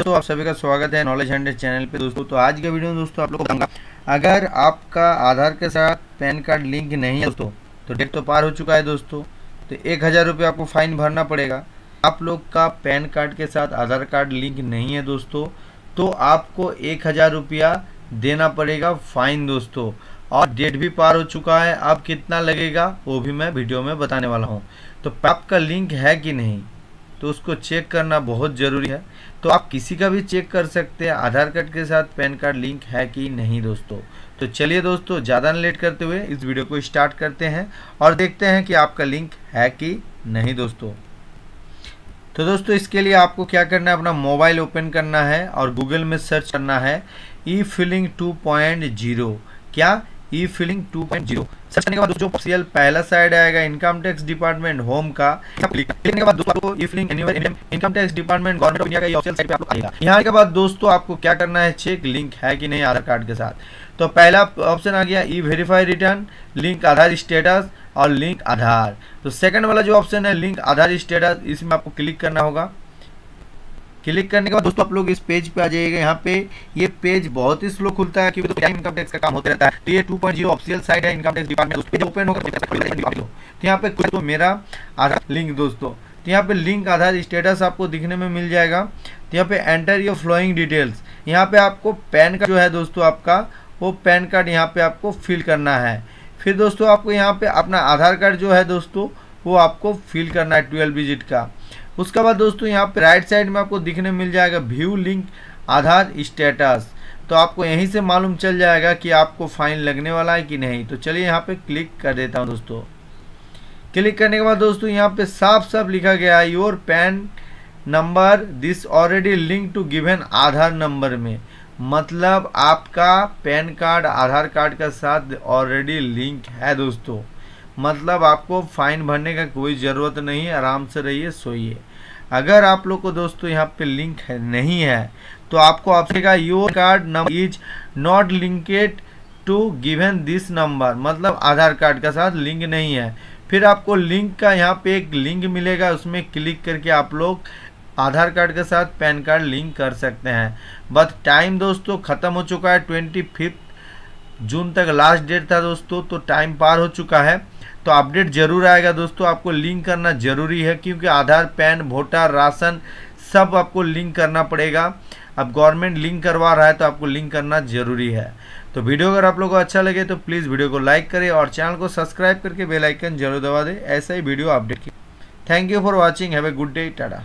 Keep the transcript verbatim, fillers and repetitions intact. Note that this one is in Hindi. तो आप सभी का स्वागत है नॉलेज हंड्रेड चैनल पे दोस्तों। तो आज के वीडियो में दोस्तों आप लोग बताऊंगा, अगर आपका आधार के साथ पैन कार्ड लिंक नहीं है दोस्तों, तो डेट तो पार हो चुका है दोस्तों, तो एक हज़ार रुपये आपको फाइन भरना पड़ेगा। आप लोग का पैन कार्ड के साथ आधार कार्ड लिंक नहीं है दोस्तों, तो आपको एक हज़ार रुपया देना पड़ेगा फाइन दोस्तों, और डेट भी पार हो चुका है। अब कितना लगेगा वो भी मैं वीडियो में बताने वाला हूँ। तो आपका लिंक है कि नहीं तो उसको चेक करना बहुत ज़रूरी है। तो आप किसी का भी चेक कर सकते हैं आधार कार्ड के साथ पैन कार्ड लिंक है कि नहीं दोस्तों। तो चलिए दोस्तों ज़्यादा न लेट करते हुए इस वीडियो को स्टार्ट करते हैं और देखते हैं कि आपका लिंक है कि नहीं दोस्तों। तो दोस्तों इसके लिए आपको क्या करना है, अपना मोबाइल ओपन करना है और गूगल में सर्च करना है ईफिलिंग टू पॉइंट ज़ीरो। क्या? E filing two point zero. Search करने के बाद जो ऑफिशियल पहला साइड आएगा इनकम टैक्स डिपार्टमेंट होम का, क्लिक के बाद दोस्तों आपको e filing income tax department government of India का ये ऑफिशियल साइट पे आपको आएगा। यहाँ के बाद दोस्तों आपको क्या करना है, चेक लिंक है कि नहीं आधार कार्ड के साथ। तो पहला ऑप्शन आ गया e verify return, link Aadhaar status और लिंक आधार। तो सेकंड वाला जो ऑप्शन है लिंक आधार स्टेटस, इसमें आपको क्लिक करना होगा। क्लिक करने के बाद दोस्तों आप लोग इस पेज पे आ जाइएगा। यहाँ पे ये पेज बहुत ही स्लो खुलता है क्योंकि तो इनकम टैक्स का काम होते रहता है। तो ये two point zero official site है इनकम टैक्स डिपार्टमेंट, ओपन होगा। तो यहाँ पे कुछ तो मेरा आधार लिंक दोस्तों, तो यहाँ पे लिंक आधार स्टेटस आपको दिखने में मिल जाएगा। तो यहाँ पे एंटर योर फ्लोइंग डिटेल्स, यहाँ पे आपको पैन कार्ड जो है दोस्तों आपका वो पैन कार्ड यहाँ पे आपको फिल करना है। फिर दोस्तों आपको यहाँ पे अपना आधार कार्ड जो है दोस्तों वो आपको फिल करना है ट्वेल्व डिजिट का। उसके बाद दोस्तों यहाँ पे राइट साइड में आपको दिखने मिल जाएगा व्यू लिंक आधार स्टेटस। तो आपको यहीं से मालूम चल जाएगा कि आपको फाइन लगने वाला है कि नहीं। तो चलिए यहाँ पे क्लिक कर देता हूँ दोस्तों। क्लिक करने के बाद दोस्तों यहाँ पे साफ साफ लिखा गया है your PAN number this already link to given Aadhaar number में, मतलब आपका पैन कार्ड आधार कार्ड के साथ ऑलरेडी लिंक है दोस्तों, मतलब आपको फाइन भरने का कोई ज़रूरत नहीं है। आराम से रहिए, सोइए। अगर आप लोग को दोस्तों यहाँ पे लिंक है, नहीं है तो आपको ऑप्शन का your card number is not linked to given this number, मतलब आधार कार्ड के साथ लिंक नहीं है। फिर आपको लिंक का यहाँ पे एक लिंक मिलेगा, उसमें क्लिक करके आप लोग आधार कार्ड के साथ पैन कार्ड लिंक कर सकते हैं। बट टाइम दोस्तों ख़त्म हो चुका है, ट्वेंटी फिफ्थ जून तक लास्ट डेट था दोस्तों, तो टाइम पार हो चुका है। तो अपडेट जरूर आएगा दोस्तों। आपको लिंक करना जरूरी है क्योंकि आधार, पैन, वोटर, राशन सब आपको लिंक करना पड़ेगा। अब गवर्नमेंट लिंक करवा रहा है तो आपको लिंक करना जरूरी है। तो वीडियो अगर आप लोगों को अच्छा लगे तो प्लीज़ वीडियो को लाइक करें और चैनल को सब्सक्राइब करके बेल आइकन जरूर दबा दें। ऐसा ही वीडियो अपडेट की। Thank you for watching. Have a good day. Tata.